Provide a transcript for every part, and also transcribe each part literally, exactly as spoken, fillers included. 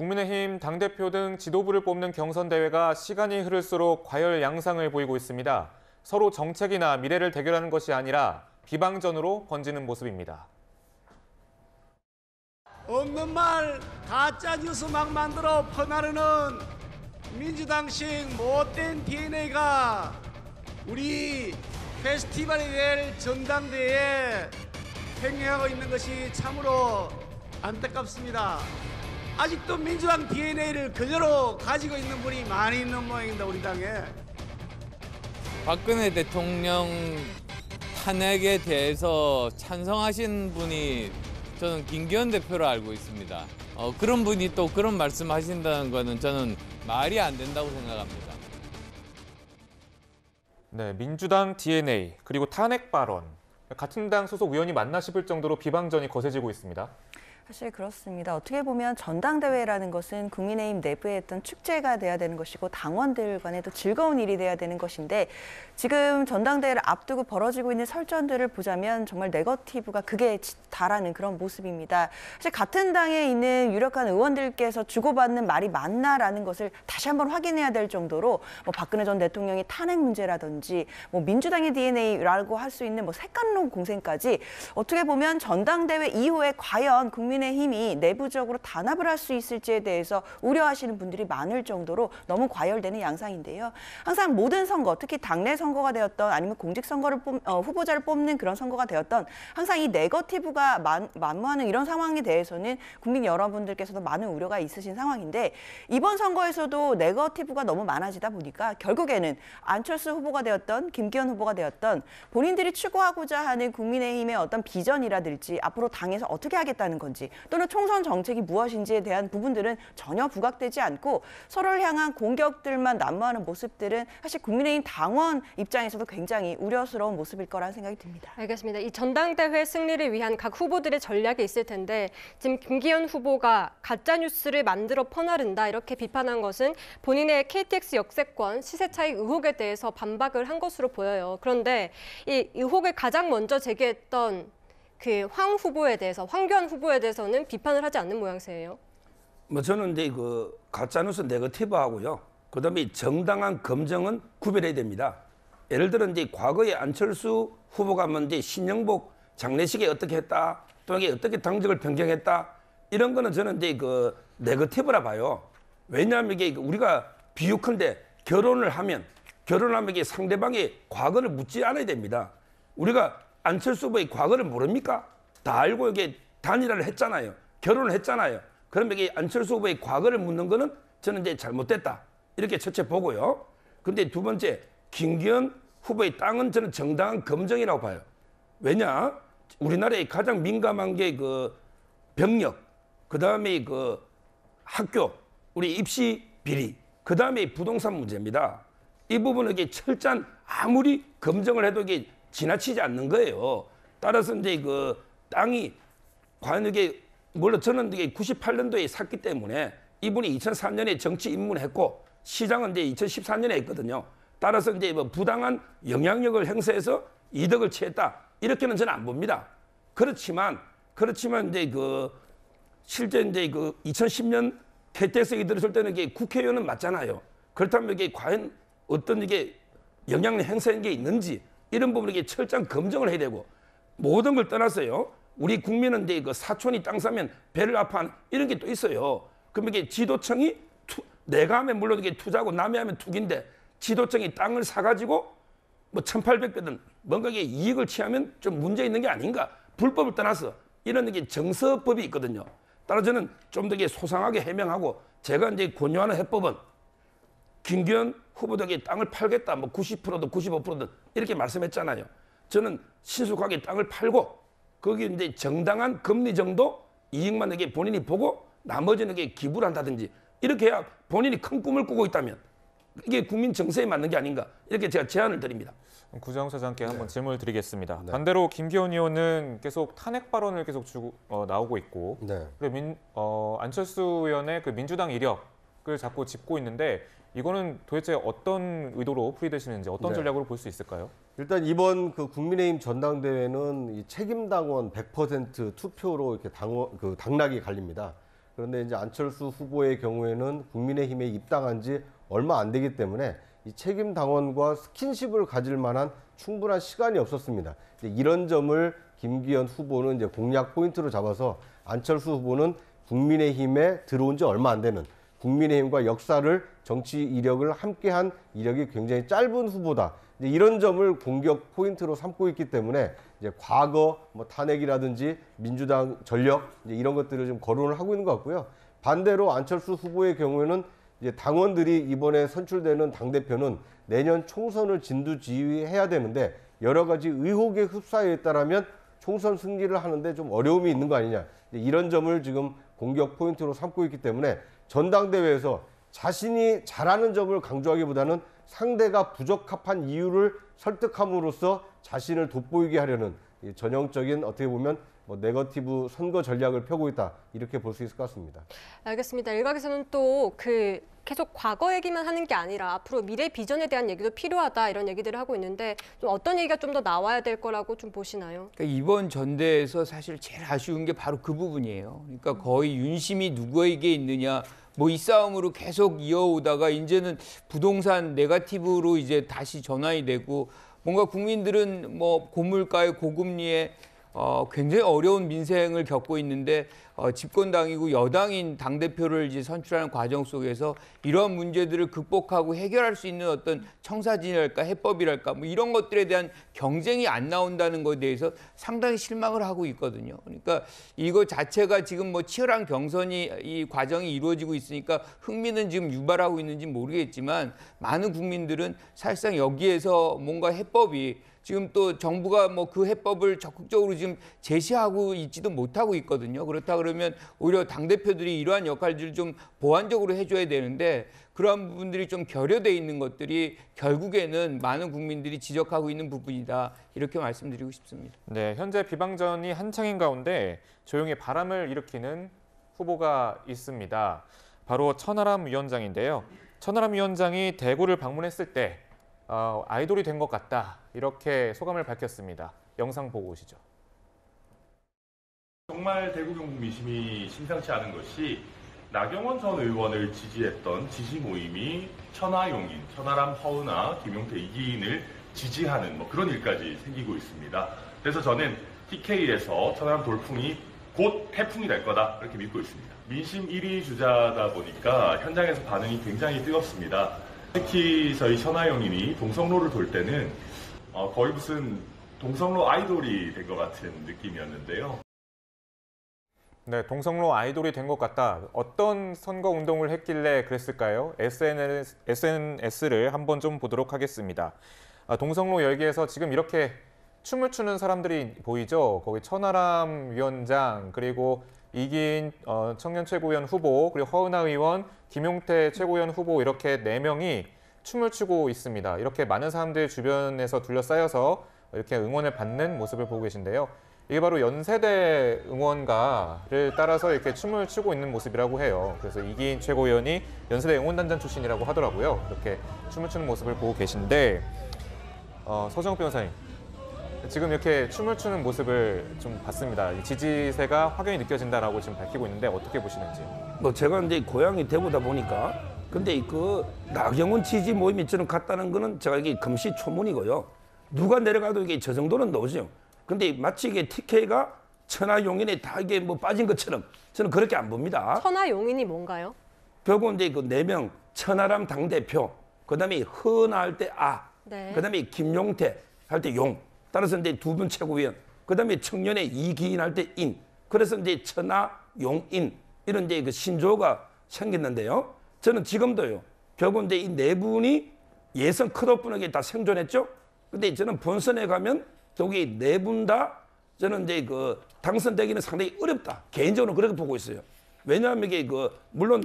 국민의힘 당대표 등 지도부를 뽑는 경선 대회가 시간이 흐를수록 과열 양상을 보이고 있습니다. 서로 정책이나 미래를 대결하는 것이 아니라 비방전으로 번지는 모습입니다. 없는 말 가짜 뉴스 막 만들어 퍼나르는 민주당식 못된 디엔에이가 우리 페스티벌이 될 전당대회에 횡행하고 있는 것이 참으로 안타깝습니다. 아직도 민주당 디엔에이를 그대로 가지고 있는 분이 많이 있는 모양입니다, 우리 당에. 박근혜 대통령 탄핵에 대해서 찬성하신 분이 저는 김기현 대표로 알고 있습니다. 어, 그런 분이 또 그런 말씀하신다는 것은 저는 말이 안 된다고 생각합니다. 네, 민주당 디엔에이 그리고 탄핵 발언, 같은 당 소속 의원이 맞나 싶을 정도로 비방전이 거세지고 있습니다. 사실 그렇습니다. 어떻게 보면 전당대회라는 것은 국민의힘 내부에 있던 축제가 돼야 되는 것이고 당원들 간에도 즐거운 일이 돼야 되는 것인데 지금 전당대회를 앞두고 벌어지고 있는 설전들을 보자면 정말 네거티브가 극에 달하는 그런 모습입니다. 사실 같은 당에 있는 유력한 의원들께서 주고받는 말이 맞나라는 것을 다시 한번 확인해야 될 정도로 뭐 박근혜 전 대통령이 탄핵 문제라든지 뭐 민주당의 디엔에이라고 할 수 있는 뭐 색깔론 공생까지 어떻게 보면 전당대회 이후에 과연 국민 힘이 내부적으로 단합을 할 수 있을지에 대해서 우려하시는 분들이 많을 정도로 너무 과열되는 양상인데요. 항상 모든 선거, 특히 당내 선거가 되었던 아니면 공직선거를 뽑, 어, 후보자를 뽑는 그런 선거가 되었던 항상 이 네거티브가 만, 만무하는 이런 상황에 대해서는 국민 여러분들께서도 많은 우려가 있으신 상황인데 이번 선거에서도 네거티브가 너무 많아지다 보니까 결국에는 안철수 후보가 되었던 김기현 후보가 되었던 본인들이 추구하고자 하는 국민의힘의 어떤 비전이라든지 앞으로 당에서 어떻게 하겠다는 건지 또는 총선 정책이 무엇인지에 대한 부분들은 전혀 부각되지 않고 서로를 향한 공격들만 난무하는 모습들은 사실 국민의힘 당원 입장에서도 굉장히 우려스러운 모습일 거라는 생각이 듭니다. 알겠습니다. 이 전당대회 승리를 위한 각 후보들의 전략이 있을 텐데 지금 김기현 후보가 가짜뉴스를 만들어 퍼나른다 이렇게 비판한 것은 본인의 케이티엑스 역세권 시세차익 의혹에 대해서 반박을 한 것으로 보여요. 그런데 이 의혹을 가장 먼저 제기했던 그 황 후보에 대해서, 황교안 후보에 대해서는 비판을 하지 않는 모양새예요. 뭐 저는 이제 그 가짜뉴스 네거티브하고요. 그다음에 정당한 검증은 구별해야 됩니다. 예를 들어 이제 과거에 안철수 후보가 뭔지 신영복 장례식에 어떻게 했다, 또는 이게 어떻게 당직을 변경했다 이런 거는 저는 이제 그 네거티브라 봐요. 왜냐하면 이게 우리가 비유컨대 결혼을 하면 결혼하면 이게 상대방의 과거를 묻지 않아야 됩니다. 우리가 안철수 후보의 과거를 모릅니까? 다 알고 이게 단일화를 했잖아요. 결혼을 했잖아요. 그러면 이게 안철수 후보의 과거를 묻는 거는 저는 이제 잘못됐다. 이렇게 첫째 보고요. 근데 두 번째, 김기현 후보의 땅은 저는 정당한 검증이라고 봐요. 왜냐? 우리나라의 가장 민감한 게 그 병력, 그 다음에 그 학교, 우리 입시 비리, 그 다음에 부동산 문제입니다. 이 부분은 이게 철저한 아무리 검증을 해도 이게 지나치지 않는 거예요. 따라서 이제 그 땅이 과연 이게 물론 저는 이게 구십팔 년도에 샀기 때문에 이분이 이천삼 년에 정치 입문했고 시장은 이제 이천십사 년에 했거든요. 따라서 이제 뭐 부당한 영향력을 행사해서 이득을 취했다 이렇게는 저는 안 봅니다. 그렇지만 그렇지만 이제 그 실제 이제 그 이천십 년 케이티엑스에 들었을 때는 이게 국회의원은 맞잖아요. 그렇다면 이게 과연 어떤 이게 영향력 행사한 게 있는지. 이런 부분에 이게 철저한 검증을 해야 되고 모든 걸 떠나서요. 우리 국민은 이제 그 사촌이 땅 사면 배를 아파하는 이런 게 또 있어요. 그러면 이게 지도청이 투, 내가 하면 물론 이게 투자고 남이 하면 투기인데 지도청이 땅을 사가지고 뭐 천팔백 배든 뭔가 이게 이익을 취하면 좀 문제 있는 게 아닌가. 불법을 떠나서 이런 게 정서법이 있거든요. 따라서 저는 좀 더 소상하게 해명하고 제가 이제 권유하는 해법은 김기현 후보에게 땅을 팔겠다. 뭐 구십 퍼센트든 구십오 퍼센트든 이렇게 말씀했잖아요. 저는 신속하게 땅을 팔고 거기에 이제 정당한 금리 정도 이익만 이게 본인이 보고 나머지는 이게 기부를 한다든지 이렇게 해야 본인이 큰 꿈을 꾸고 있다면 이게 국민 정서에 맞는 게 아닌가 이렇게 제가 제안을 드립니다. 구정 사장께 한번 네. 질문을 드리겠습니다. 네. 반대로 김기현 의원은 계속 탄핵 발언을 계속 주고 어, 나오고 있고 네. 그리고 민, 어, 안철수 의원의 그 민주당 이력을 자꾸 짚고 있는데. 이거는 도대체 어떤 의도로 풀이되시는지 어떤 전략으로 네. 볼 수 있을까요? 일단 이번 그 국민의힘 전당대회는 이 책임당원 백 퍼센트 투표로 이렇게 당원, 그 당락이 갈립니다. 그런데 이제 안철수 후보의 경우에는 국민의힘에 입당한 지 얼마 안 되기 때문에 이 책임 당원과 스킨십을 가질 만한 충분한 시간이 없었습니다. 이제 이런 점을 김기현 후보는 이제 공략 포인트로 잡아서 안철수 후보는 국민의힘에 들어온 지 얼마 안 되는 국민의힘과 역사를 정치 이력을 함께한 이력이 굉장히 짧은 후보다. 이제 이런 점을 공격 포인트로 삼고 있기 때문에 이제 과거 뭐 탄핵이라든지 민주당 전력 이제 이런 것들을 좀 거론을 하고 있는 것 같고요. 반대로 안철수 후보의 경우에는 이제 당원들이 이번에 선출되는 당대표는 내년 총선을 진두지휘해야 되는데 여러 가지 의혹에 휩싸여있다라면 총선 승리를 하는데 좀 어려움이 있는 거 아니냐. 이런 점을 지금 공격 포인트로 삼고 있기 때문에 전당대회에서 자신이 잘하는 점을 강조하기보다는 상대가 부적합한 이유를 설득함으로써 자신을 돋보이게 하려는 전형적인 어떻게 보면 뭐 네거티브 선거 전략을 펴고 있다. 이렇게 볼 수 있을 것 같습니다. 알겠습니다. 일각에서는 또 그 계속 과거 얘기만 하는 게 아니라 앞으로 미래 비전에 대한 얘기도 필요하다. 이런 얘기들을 하고 있는데 좀 어떤 얘기가 좀 더 나와야 될 거라고 좀 보시나요? 그러니까 이번 전대에서 사실 제일 아쉬운 게 바로 그 부분이에요. 그러니까 거의 윤심이 누구에게 있느냐. 뭐 이 싸움으로 계속 이어오다가 이제는 부동산 네거티브로 이제 다시 전환이 되고 뭔가 국민들은 뭐 고물가에 고금리에 어, 굉장히 어려운 민생을 겪고 있는데 어, 집권당이고 여당인 당대표를 이제 선출하는 과정 속에서 이러한 문제들을 극복하고 해결할 수 있는 어떤 청사진이랄까 해법이랄까 뭐 이런 것들에 대한 경쟁이 안 나온다는 것에 대해서 상당히 실망을 하고 있거든요. 그러니까 이거 자체가 지금 뭐 치열한 경선이 이 과정이 이루어지고 있으니까 흥미는 지금 유발하고 있는지 모르겠지만 많은 국민들은 사실상 여기에서 뭔가 해법이 지금 또 정부가 뭐 그 해법을 적극적으로 지금 제시하고 있지도 못하고 있거든요. 그렇다 그러면 오히려 당대표들이 이러한 역할들을 좀 보완적으로 해줘야 되는데 그러한 부분들이 좀 결여돼 있는 것들이 결국에는 많은 국민들이 지적하고 있는 부분이다. 이렇게 말씀드리고 싶습니다. 네, 현재 비방전이 한창인 가운데 조용히 바람을 일으키는 후보가 있습니다. 바로 천하람 위원장인데요. 천하람 위원장이 대구를 방문했을 때 어, 아이돌이 된 것 같다. 이렇게 소감을 밝혔습니다. 영상 보고 오시죠. 정말 대구 경북 민심이 심상치 않은 것이 나경원 전 의원을 지지했던 지지 모임이 천하용인, 천하람, 허은하, 김용태, 이기인을 지지하는 뭐 그런 일까지 생기고 있습니다. 그래서 저는 티케이에서 천하람 돌풍이 곧 태풍이 될 거다 이렇게 믿고 있습니다. 민심 일 위 주자다 보니까 현장에서 반응이 굉장히 뜨겁습니다. 특히 저희 천하용인이 동성로를 돌 때는 어, 거의 무슨 동성로 아이돌이 된 것 같은 느낌이었는데요. 네, 동성로 아이돌이 된 것 같다. 어떤 선거 운동을 했길래 그랬을까요? 에스엔에스, 에스엔에스를 한번 좀 보도록 하겠습니다. 아, 동성로 열기에서 지금 이렇게 춤을 추는 사람들이 보이죠? 거기 천하람 위원장, 그리고 이기인 어, 청년 최고위원 후보, 그리고 허은하 의원, 김용태 최고위원 후보 이렇게 네 명이 춤을 추고 있습니다. 이렇게 많은 사람들 주변에서 둘러싸여서 이렇게 응원을 받는 모습을 보고 계신데요. 이게 바로 연세대 응원가를 따라서 이렇게 춤을 추고 있는 모습이라고 해요. 그래서 이기인 최고위원이 연세대 응원단장 출신이라고 하더라고요. 이렇게 춤을 추는 모습을 보고 계신데 어, 서정욱 변호사님, 지금 이렇게 춤을 추는 모습을 좀 봤습니다. 지지세가 확연히 느껴진다라고 지금 밝히고 있는데 어떻게 보시는지? 뭐 제가 이제 고향이 대구다 보니까 근데 그 나경원 지지 모임이 저는 갔다는 거는 제가 이게 금시초문이고요. 누가 내려가도 이게 저 정도는 나오죠. 근데 마치 이게 티케이가 천하용인에 다 이게 뭐 빠진 것처럼 저는 그렇게 안 봅니다. 천하용인이 뭔가요? 결국은 이제 그 네 명 천하람 당대표, 그다음에 허은하 할 때 아, 네. 그다음에 김용태 할 때 용. 따라서 이제 두 분 최고위원, 그다음에 청년의 이기인 할 때 인, 그래서 이제 천하용인 이런 이제 그 신조어가 생겼는데요. 저는 지금도요. 결국 이제 이 네 분이 예선 컷오프는 다 생존했죠. 근데 저는 본선에 가면 결국 이 네 분 다 저는 이제 그 당선되기는 상당히 어렵다. 개인적으로 그렇게 보고 있어요. 왜냐하면 이게 그 물론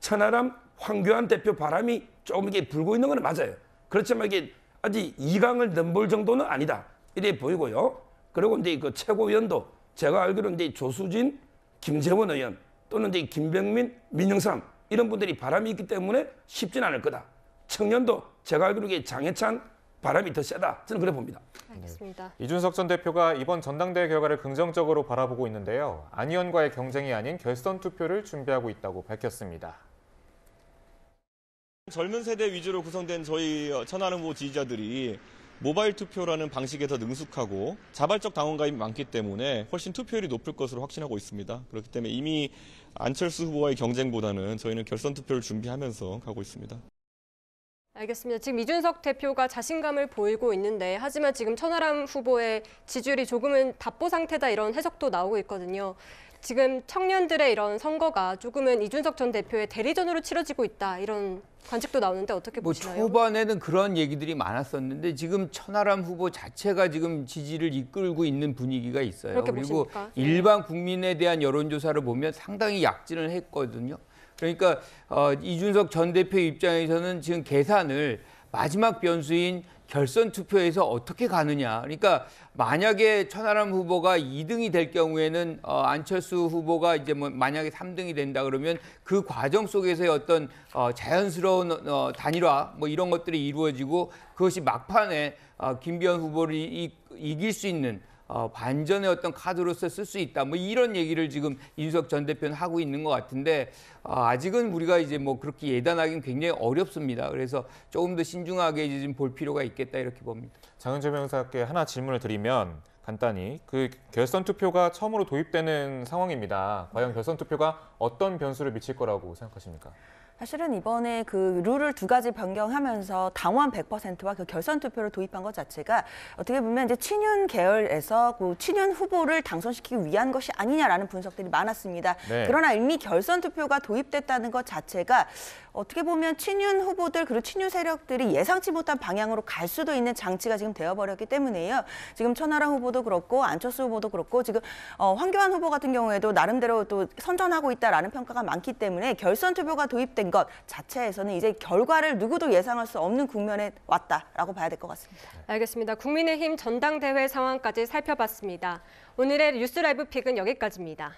천하람, 황교안 대표 바람이 조금 이게 불고 있는 건 맞아요. 그렇지만 이게 아직 이 강을 넘볼 정도는 아니다. 이래 보이고요. 그리고 이제 그 최고위원도 제가 알기로는 이제 조수진, 김재원 의원 또는 이제 김병민, 민영삼 이런 분들이 바람이 있기 때문에 쉽진 않을 거다. 청년도 제가 알기로는 장해찬, 바람이 더 세다. 저는 그래 봅니다. 알겠습니다. 네. 이준석 전 대표가 이번 전당대회 결과를 긍정적으로 바라보고 있는데요. 안 의원과의 경쟁이 아닌 결선 투표를 준비하고 있다고 밝혔습니다. 젊은 세대 위주로 구성된 저희 천하람 후보 지지자들이 모바일 투표라는 방식에 더 능숙하고 자발적 당원가입이 많기 때문에 훨씬 투표율이 높을 것으로 확신하고 있습니다. 그렇기 때문에 이미 안철수 후보와의 경쟁보다는 저희는 결선 투표를 준비하면서 가고 있습니다. 알겠습니다. 지금 이준석 대표가 자신감을 보이고 있는데 하지만 지금 천하람 후보의 지지율이 조금은 답보 상태다 이런 해석도 나오고 있거든요. 지금 청년들의 이런 선거가 조금은 이준석 전 대표의 대리전으로 치러지고 있다 이런 관측도 나오는데 어떻게 뭐 보시나요? 초반에는 그런 얘기들이 많았었는데 지금 천하람 후보 자체가 지금 지지를 이끌고 있는 분위기가 있어요. 그리고 보십니까? 일반 국민에 대한 여론조사를 보면 상당히 약진을 했거든요. 그러니까 어, 이준석 전 대표 입장에서는 지금 계산을 마지막 변수인 결선 투표에서 어떻게 가느냐. 그러니까 만약에 천하람 후보가 이 등이 될 경우에는 어, 안철수 후보가 이제 뭐 만약에 삼 등이 된다 그러면 그 과정 속에서의 어떤 어, 자연스러운 어, 단일화 뭐 이런 것들이 이루어지고 그것이 막판에 어, 김기현 후보를 이, 이길 수 있는 어, 반전의 어떤 카드로서 쓸 수 있다. 뭐 이런 얘기를 지금 이준석 전 대표는 하고 있는 것 같은데 어, 아직은 우리가 이제 뭐 그렇게 예단하기는 굉장히 어렵습니다. 그래서 조금 더 신중하게 이제 좀 볼 필요가 있겠다 이렇게 봅니다. 장은재 변호사께 하나 질문을 드리면 간단히 그 결선 투표가 처음으로 도입되는 상황입니다. 과연 결선 투표가 어떤 변수를 미칠 거라고 생각하십니까? 사실은 이번에 그 룰을 두 가지 변경하면서 당원 백 퍼센트와 그 결선 투표를 도입한 것 자체가 어떻게 보면 이제 친윤 계열에서 그 친윤 후보를 당선시키기 위한 것이 아니냐라는 분석들이 많았습니다. 네. 그러나 이미 결선 투표가 도입됐다는 것 자체가 어떻게 보면 친윤 후보들 그리고 친윤 세력들이 예상치 못한 방향으로 갈 수도 있는 장치가 지금 되어버렸기 때문에요. 지금 천하람 후보도 그렇고 안철수 후보도 그렇고 지금 어, 황교안 후보 같은 경우에도 나름대로 또 선전하고 있다라는 평가가 많기 때문에 결선 투표가 도입된 것 자체에서는 이제 결과를 누구도 예상할 수 없는 국면에 왔다라고 봐야 될 것 같습니다. 알겠습니다. 국민의힘 전당대회 상황까지 살펴봤습니다. 오늘의 뉴스 라이브 픽은 여기까지입니다.